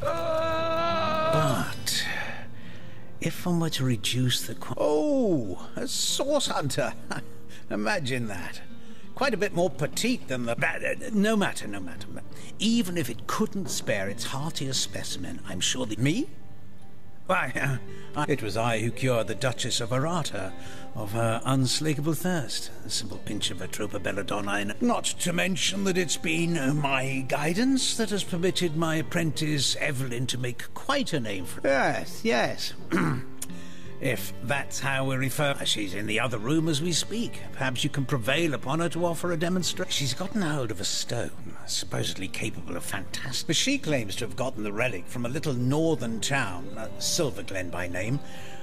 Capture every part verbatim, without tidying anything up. But if one were to reduce the qu- Oh, a source hunter. Imagine that. Quite a bit more petite than the... No matter, no matter. Even if it couldn't spare its heartier specimen, I'm sure that... Me? Why, uh, I... it was I who cured the Duchess of Arata of her unslakable thirst. A simple pinch of a tropa belladonine. Not to mention that it's been uh, my guidance that has permitted my apprentice Evelyn to make quite a name for... Yes, yes. If that's how we refer... She's in the other room as we speak. Perhaps you can prevail upon her to offer a demonstration. She's gotten hold of a stone, supposedly capable of fantastic... But she claims to have gotten the relic from a little northern town, uh, Silver Glen by name,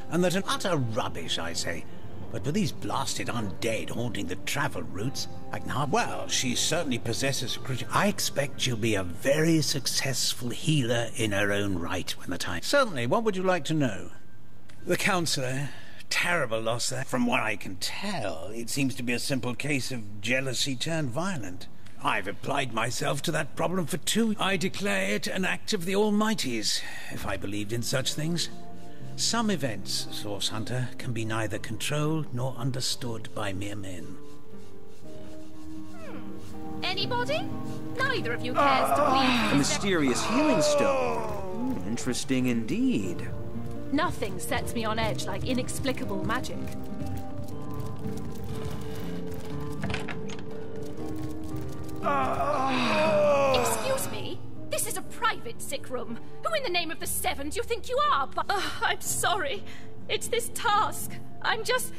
and that an utter rubbish, I say. But with these blasted undead haunting the travel routes, I can hardly... Well, she certainly possesses a critical... I expect she'll be a very successful healer in her own right when the time... Certainly, what would you like to know? The counsellor, terrible loss there. From what I can tell, it seems to be a simple case of jealousy turned violent. I've applied myself to that problem for two years. I declare it an act of the Almighties, if I believed in such things. Some events, Source Hunter, can be neither controlled nor understood by mere men. Hmm. Anybody? Neither of you cares to please. A mysterious healing stone. Hmm, interesting indeed. Nothing sets me on edge like inexplicable magic. Uh, Excuse me? This is a private sick room. Who in the name of the Seven do you think you are? But oh, I'm sorry. It's this task. I'm just...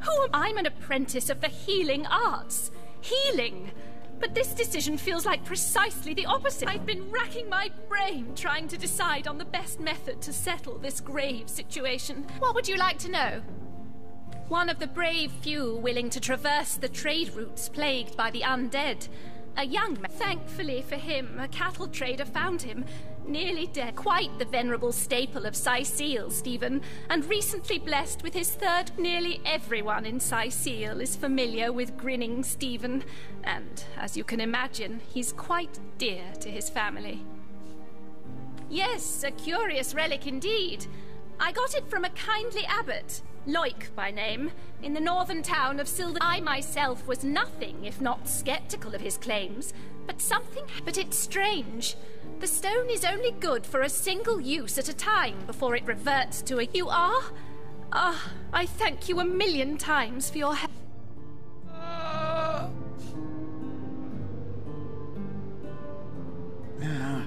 Who am I? I'm an apprentice of the healing arts. Healing. But this decision feels like precisely the opposite. I've been racking my brain trying to decide on the best method to settle this grave situation. What would you like to know? One of the brave few willing to traverse the trade routes plagued by the undead. A young man. Thankfully for him, a cattle trader found him, nearly dead. Quite the venerable staple of Saecil, Stephen, and recently blessed with his third. Nearly everyone in Saecil is familiar with grinning Stephen, and, as you can imagine, he's quite dear to his family. Yes, a curious relic indeed. I got it from a kindly abbot, Loic by name, in the northern town of Silver. I myself was nothing if not skeptical of his claims, but something... But it's strange. The stone is only good for a single use at a time before it reverts to a... You are? Ah, oh, I thank you a million times for your help. Uh...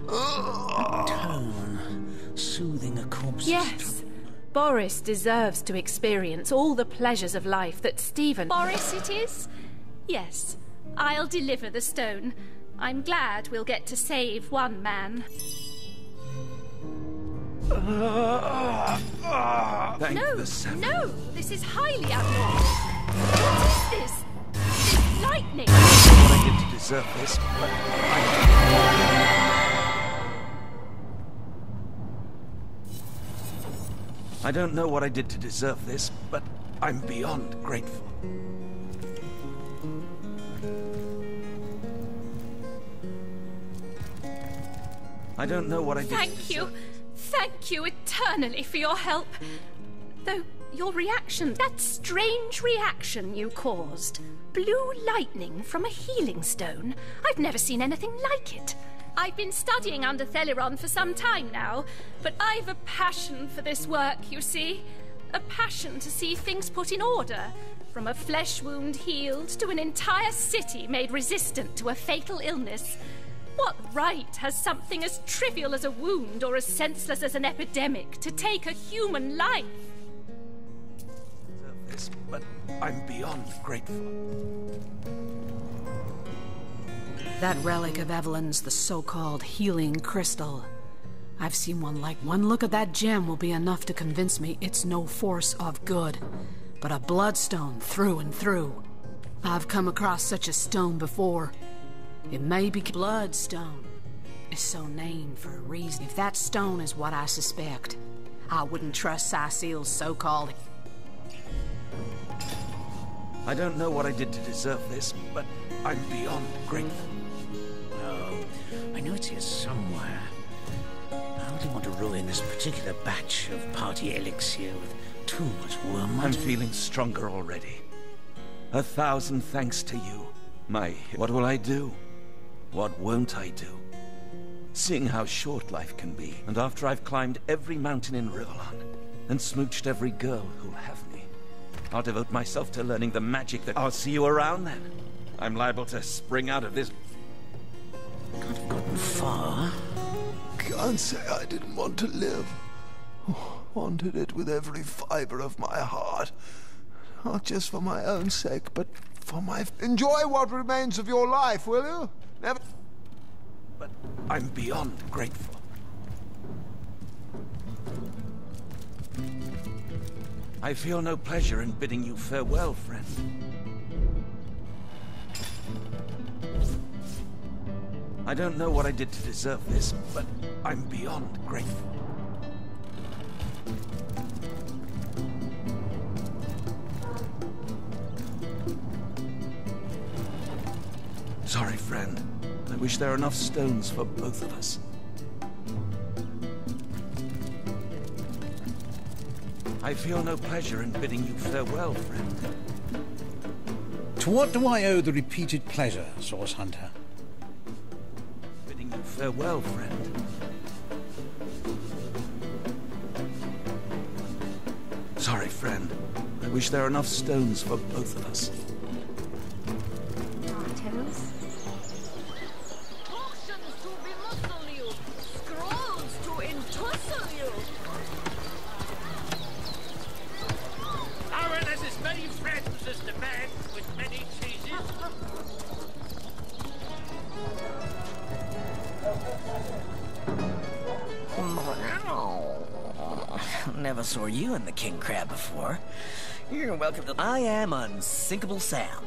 Uh... Tone, soothing a corpse. Yes. Boris deserves to experience all the pleasures of life that Stephen... Boris it is? Yes, I'll deliver the stone. I'm glad we'll get to save one man. Uh, uh, no, no, this is highly abnormal. What is this? This lightning! I didn't deserve this, but I... I don't know what I did to deserve this, but I'm beyond grateful. I don't know what I did to deserve this. Thank you. Thank you eternally for your help. Though your reaction, that strange reaction you caused, blue lightning from a healing stone, I've never seen anything like it. I've been studying under Theleron for some time now, but I've a passion for this work, you see. A passion to see things put in order, from a flesh wound healed to an entire city made resistant to a fatal illness. What right has something as trivial as a wound or as senseless as an epidemic to take a human life? This, but I'm beyond grateful. That relic of Evelyn's, the so-called healing crystal. I've seen one like... One look at that gem will be enough to convince me it's no force of good, but a bloodstone through and through. I've come across such a stone before. It may be... Bloodstone is so named for a reason. If that stone is what I suspect, I wouldn't trust Cyseal's so-called... I don't know what I did to deserve this, but I'm beyond grateful. No, know it's here somewhere. I only want to ruin this particular batch of party elixir with too much wormwood. I'm feeling stronger already. A thousand thanks to you. My, what will I do? What won't I do? Seeing how short life can be, and after I've climbed every mountain in Rivalon, and smooched every girl who'll have me, I'll devote myself to learning the magic that... I'll see you around then. I'm liable to spring out of this... I've gotten far. Can't say I didn't want to live. Oh, wanted it with every fiber of my heart. Not just for my own sake, but for my... F Enjoy what remains of your life, will you? Never... But I'm beyond grateful. I feel no pleasure in bidding you farewell, friend. I don't know what I did to deserve this, but I'm beyond grateful. Sorry, friend. I wish there were enough stones for both of us. I feel no pleasure in bidding you farewell, friend. To what do I owe the repeated pleasure, Source Hunter? Bidding you farewell, friend. Sorry, friend. I wish there were enough stones for both of us. Saw you and the king crab before. You're welcome to... I am Unsinkable Sam.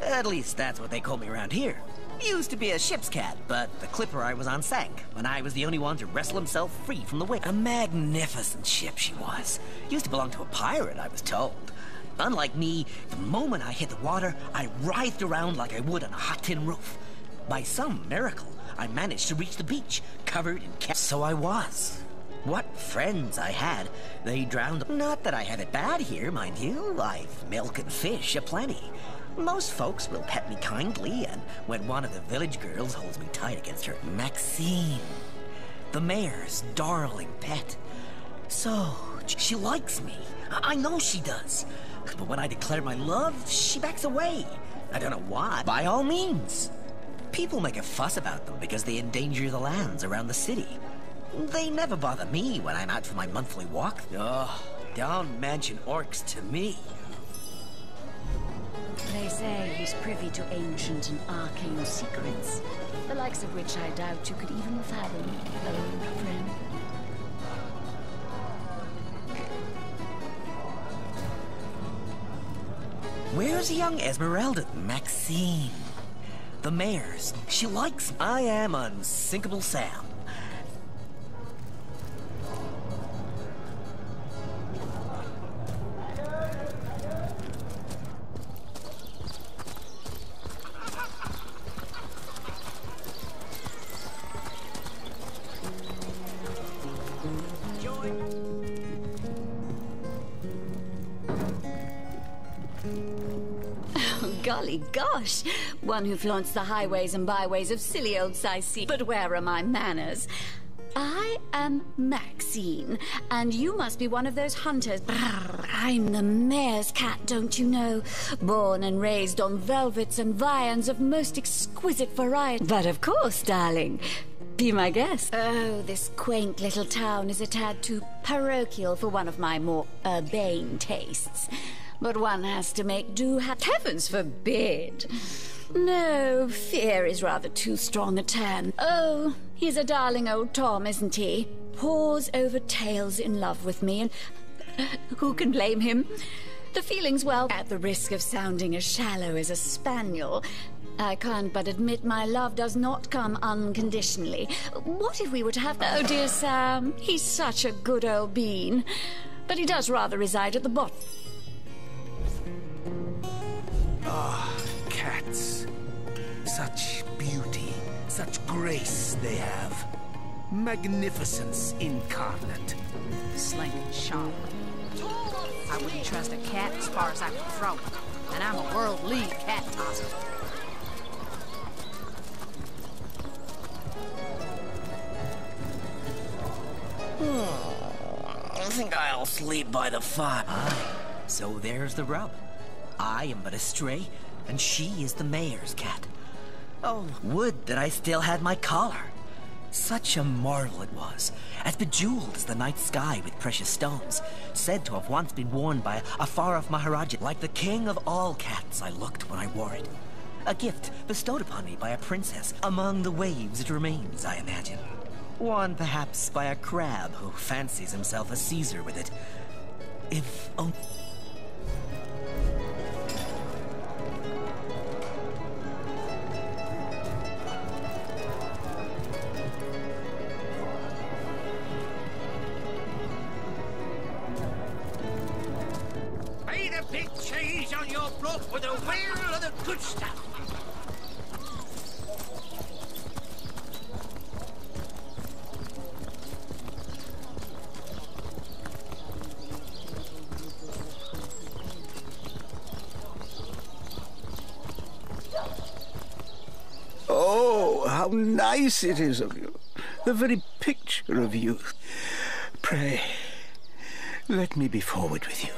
At least that's what they call me around here. Used to be a ship's cat, but the clipper I was on sank when I was the only one to wrestle himself free from the wake. A magnificent ship she was. Used to belong to a pirate, I was told. Unlike me, the moment I hit the water, I writhed around like I would on a hot tin roof. By some miracle, I managed to reach the beach, covered in cat. So I was. What friends I had. They drowned. Not that I have it bad here, mind you. I've milk and fish aplenty. Most folks will pet me kindly, and when one of the village girls holds me tight against her... Maxine. The mayor's darling pet. So, she likes me. I know she does. But when I declare my love, she backs away. I don't know why. By all means. People make a fuss about them because they endanger the lands around the city. They never bother me when I'm out for my monthly walk. Oh, don't mention orcs to me. They say he's privy to ancient and arcane secrets, the likes of which I doubt you could even fathom, old friend. Where's young Esmeralda? Maxine. The mayor's. She likes me. I am Unsinkable Sam. Gosh, one who flaunts the highways and byways of silly old Cyseal. But where are my manners? I am Maxine, and you must be one of those hunters. Brr, I'm the mayor's cat, don't you know? Born and raised on velvets and viands of most exquisite variety. But of course, darling, be my guest. Oh, this quaint little town is a tad too parochial for one of my more urbane tastes. But one has to make do. Heavens forbid. No, fear is rather too strong a term. Oh, he's a darling old Tom, isn't he? Paws over tails in love with me, and who can blame him? The feeling's well, at the risk of sounding as shallow as a spaniel, I can't but admit my love does not come unconditionally. What if we were to have... Oh, dear Sam, he's such a good old bean. But he does rather reside at the bottom. Ah, cats. Such beauty, Such grace they have. Magnificence incarnate. Sling and charm. I wouldn't trust a cat as far as I could throw it. And I'm a world league cat tosser. Hmm. I think I'll sleep by the fire. Ah, so there's the rub. I am but a stray, and she is the mayor's cat. Oh, would that I still had my collar. Such a marvel it was, as bejeweled as the night sky with precious stones, said to have once been worn by a far-off Maharaja. Like the king of all cats I looked when I wore it. A gift bestowed upon me by a princess. Among the waves it remains, I imagine. Worn perhaps by a crab who fancies himself a Caesar with it. If only... Nice it is of you, the very picture of youth. Pray, let me be forward with you,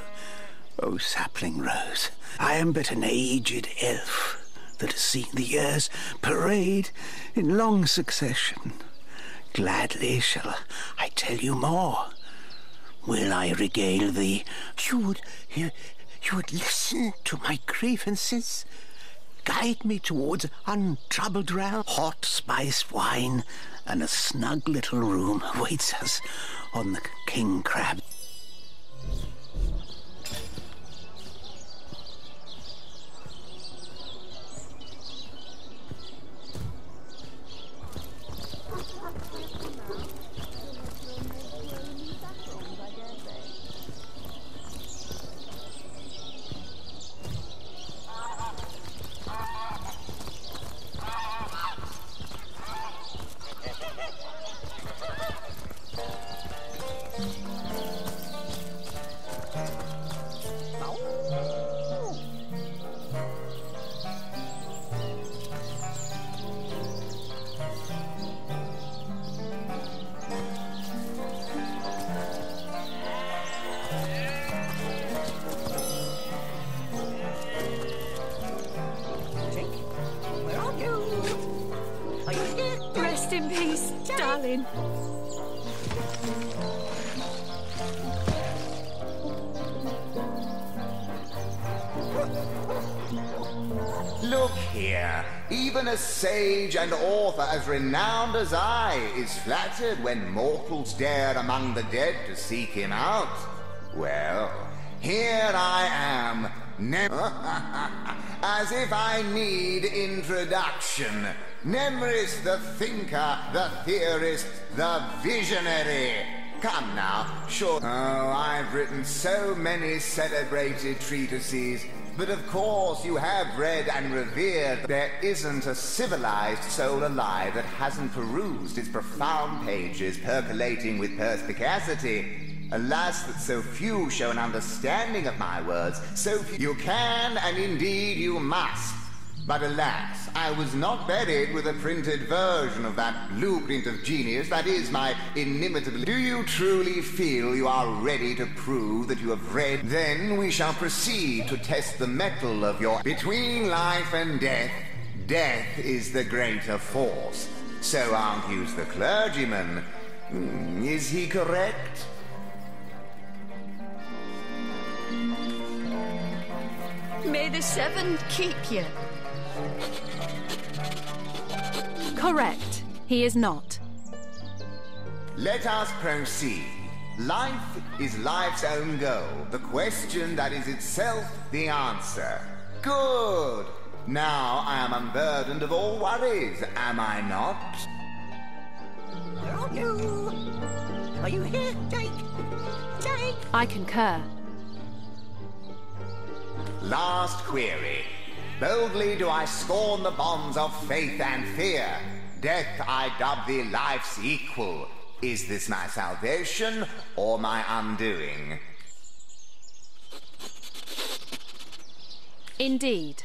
O sapling rose. I am but an aged elf that has seen the years parade in long succession. Gladly shall I tell you more. Will I regale thee? You would, you, you would listen to my grievances? Guide me towards untroubled realm. Hot spiced wine and a snug little room awaits us on the king crab. Sage and author as renowned as I is flattered when mortals dare among the dead to seek him out. Well, here I am, Nem as if I need introduction. Nemris the thinker, the theorist, the visionary. Come now, sure. Oh, I've written so many celebrated treatises. But of course you have read and revered. There isn't a civilized soul alive that hasn't perused its profound pages, percolating with perspicacity. Alas, that so few show an understanding of my words, so few. You can, and indeed you must. But alas, I was not buried with a printed version of that blueprint of genius that is my inimitable... Do you truly feel you are ready to prove that you have read? Then we shall proceed to test the mettle of your... Between life and death, death is the greater force. So argues the clergyman. Is he correct? May the seven keep you. Correct. He is not. Let us proceed. Life is life's own goal. The question that is itself the answer. Good. Now I am unburdened of all worries, am I not? Where are you? Are you here? Take. Take. I concur. Last query. Boldly do I scorn the bonds of faith and fear. death I dub thee life's equal. Is this my salvation or my undoing? Indeed.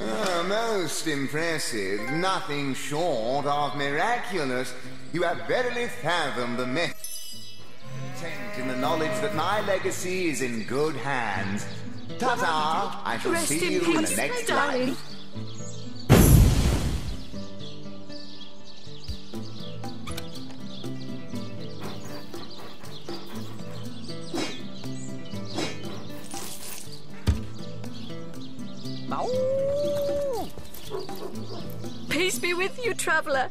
Oh, most impressive. Nothing short of miraculous. You have verily fathomed the message. Content in the knowledge that my legacy is in good hands. Ta-ta! I shall Rest see in you peace, in the next darling. Life. Peace be with you, traveller.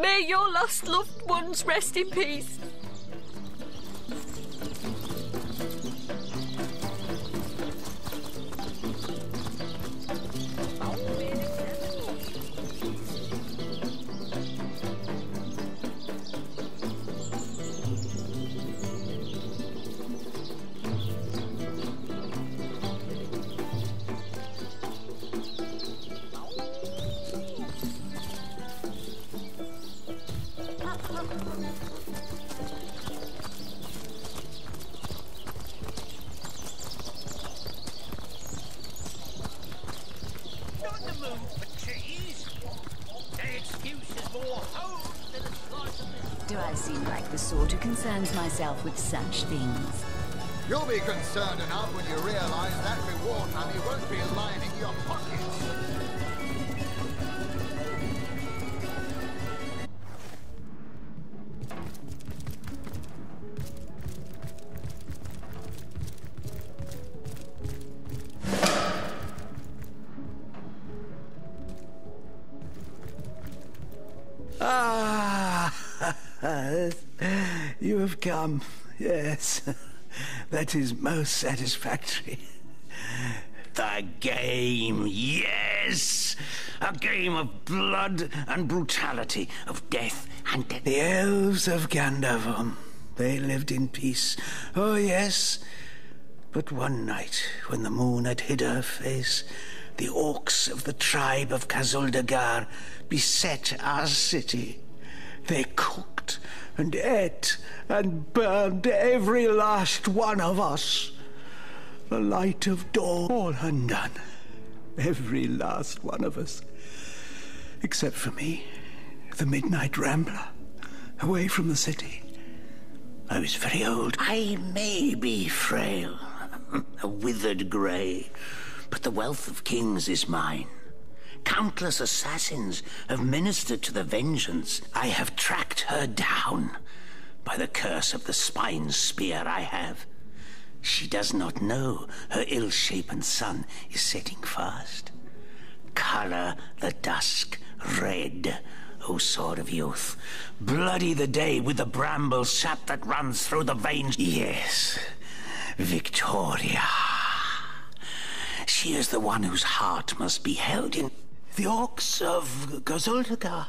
May your lost loved ones rest in peace. Myself with such things. You'll be concerned enough when you realize that reward money won't be lining your pockets. Ah! You have come, yes. That is most satisfactory. The game, yes! A game of blood and brutality, of death and death. The elves of Gandavon, they lived in peace, oh yes. But one night, when the moon had hid her face, the orcs of the tribe of Kazulduhar beset our city. They cooked and ate and burned every last one of us. The light of dawn, all undone. Every last one of us. Except for me, the midnight rambler, away from the city. I was very old. I may be frail, a withered grey, but the wealth of kings is mine. Countless assassins have ministered to the vengeance. I have tracked her down. By the curse of the spine spear I have. She does not know her ill-shapen son is setting fast. Color the dusk red, O sword of youth. Bloody the day with the bramble sap that runs through the veins. Yes, Victoria. She is the one whose heart must be held in. The orcs of Gazoltagar,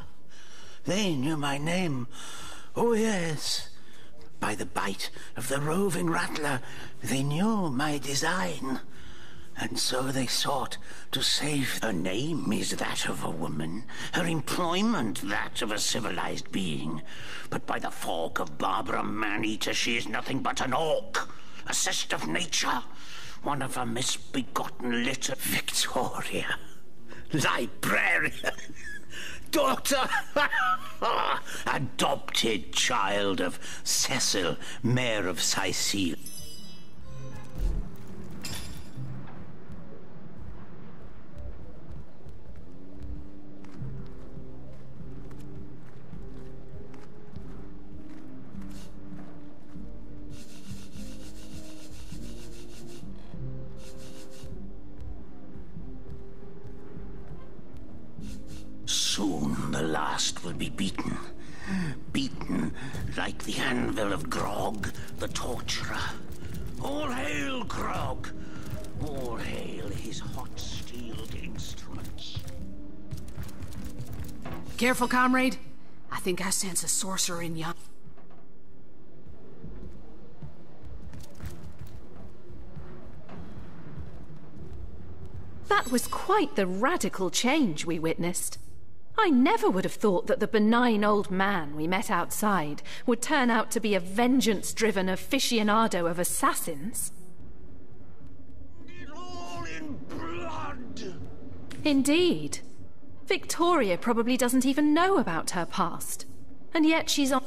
they knew my name. Oh yes, by the bite of the roving rattler, they knew my design. And so they sought to save. Her name is that of a woman, her employment that of a civilized being. But by the fork of Barbara Man-eater, she is nothing but an orc, a sister of nature, one of her misbegotten litter. Victoria. Librarian, daughter, adopted child of Cecil, mayor of Cyseal. Soon the last will be beaten, beaten like the anvil of Grog, the torturer. All hail Grog, all hail his hot-steeled instruments. Careful, comrade. I think I sense a sorcerer in yon. That was quite the radical change we witnessed. I never would have thought that the benign old man we met outside would turn out to be a vengeance-driven aficionado of assassins. It's all in blood! Indeed. Victoria probably doesn't even know about her past. And yet she's on...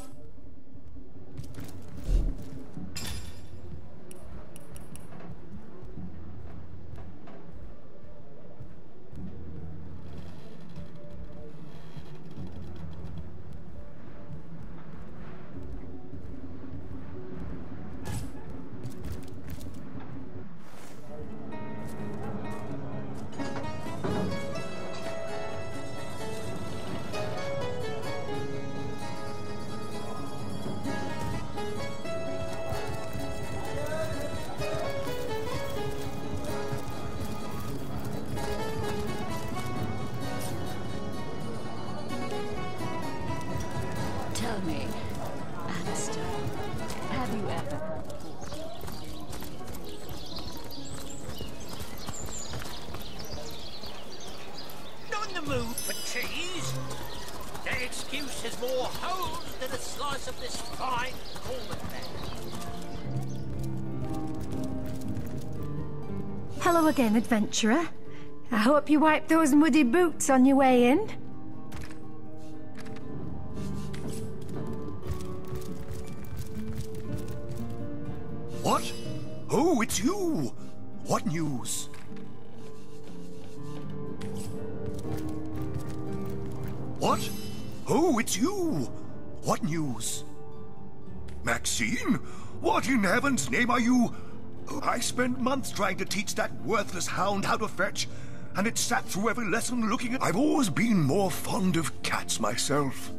Again, adventurer. I hope you wipe those muddy boots on your way in. What? Oh, it's you! What news? What? Oh, it's you! What news? Maxine? What in heaven's name are you? I spent months trying to teach that worthless hound how to fetch, and it sat through every lesson looking at... I've always been more fond of cats myself.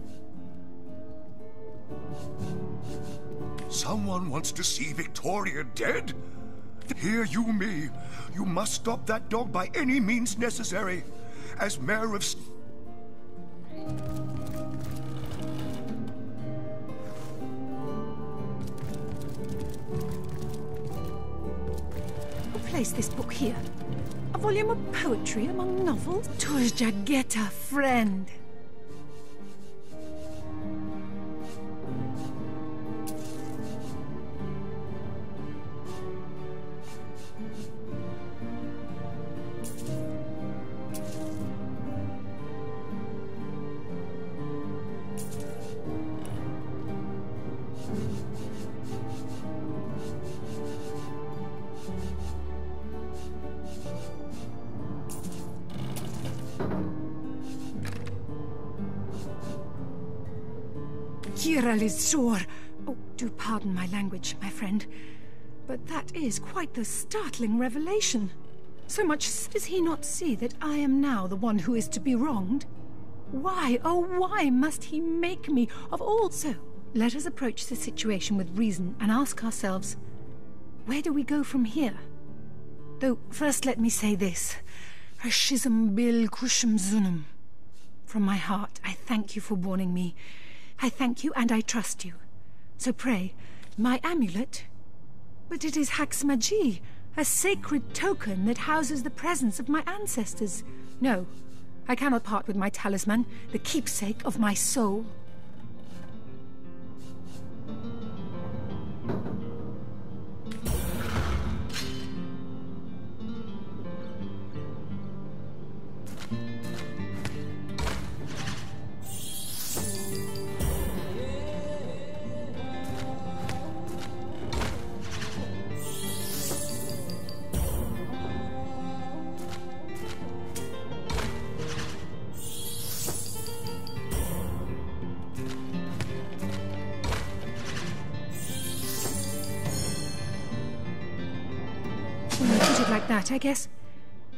Someone wants to see Victoria dead? Hear you me. You must stop that dog by any means necessary. As mayor of... Place this book here. A volume of poetry among novels. Tuzja get a friend. Sure. Oh, do pardon my language, my friend, but that is quite the startling revelation. So much does he not see that I am now the one who is to be wronged? Why, oh why must he make me of all? So, let us approach the situation with reason and ask ourselves, where do we go from here? Though first let me say this, Rashizum bil kushum zunum. From my heart, I thank you for warning me. I thank you and I trust you. So pray, my amulet... But it is Haxmagi, a sacred token that houses the presence of my ancestors. No, I cannot part with my talisman, the keepsake of my soul. I guess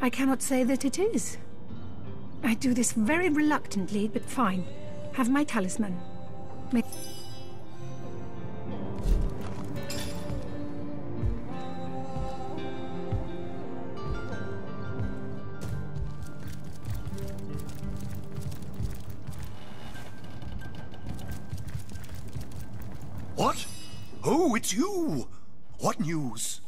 I cannot say that it is. I do this very reluctantly, but fine. Have my talisman. May What? Oh, it's you! What news?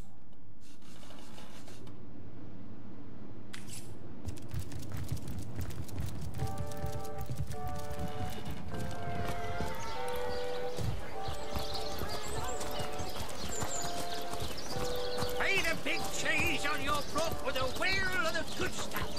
are fraught with a whale of the good stuff.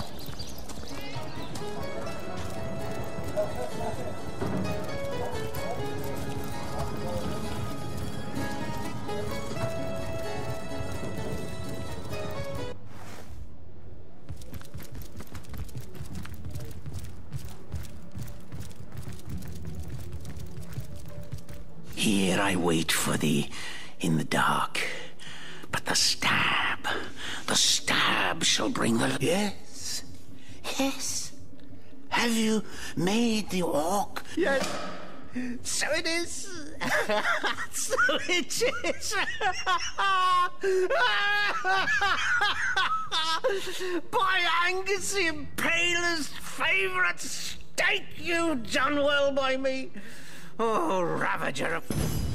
Here I wait for thee in the dark. But the stab, the stab shall bring the... Yes, yes. Have you made the orc? Yes, so it is. So it is. By Angus the Impaler's favourite stake, you've done well by me. Oh, ravager of...